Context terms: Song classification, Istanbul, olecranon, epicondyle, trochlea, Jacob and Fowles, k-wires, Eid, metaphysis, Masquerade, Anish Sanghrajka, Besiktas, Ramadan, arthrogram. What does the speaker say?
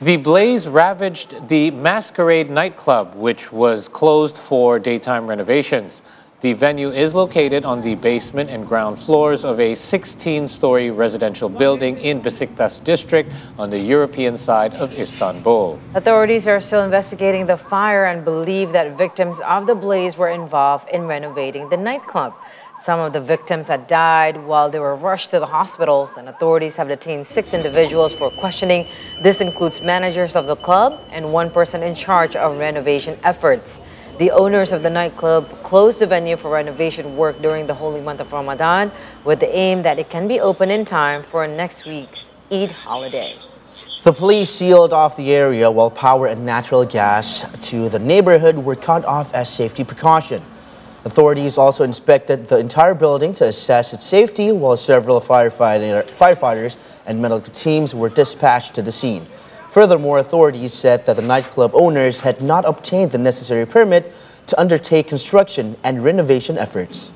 The blaze ravaged the Masquerade nightclub, which was closed for daytime renovations. The venue is located on the basement and ground floors of a 16-story residential building in Besiktas district on the European side of Istanbul. Authorities are still investigating the fire and believe that victims of the blaze were involved in renovating the nightclub. Some of the victims had died while they were rushed to the hospitals, and authorities have detained 6 individuals for questioning. This includes managers of the club and one person in charge of renovation efforts. The owners of the nightclub closed the venue for renovation work during the holy month of Ramadan with the aim that it can be open in time for next week's Eid holiday. The police sealed off the area while power and natural gas to the neighborhood were cut off as safety precaution. Authorities also inspected the entire building to assess its safety while several firefighters and medical teams were dispatched to the scene. Furthermore, authorities said that the nightclub owners had not obtained the necessary permit to undertake construction and renovation efforts.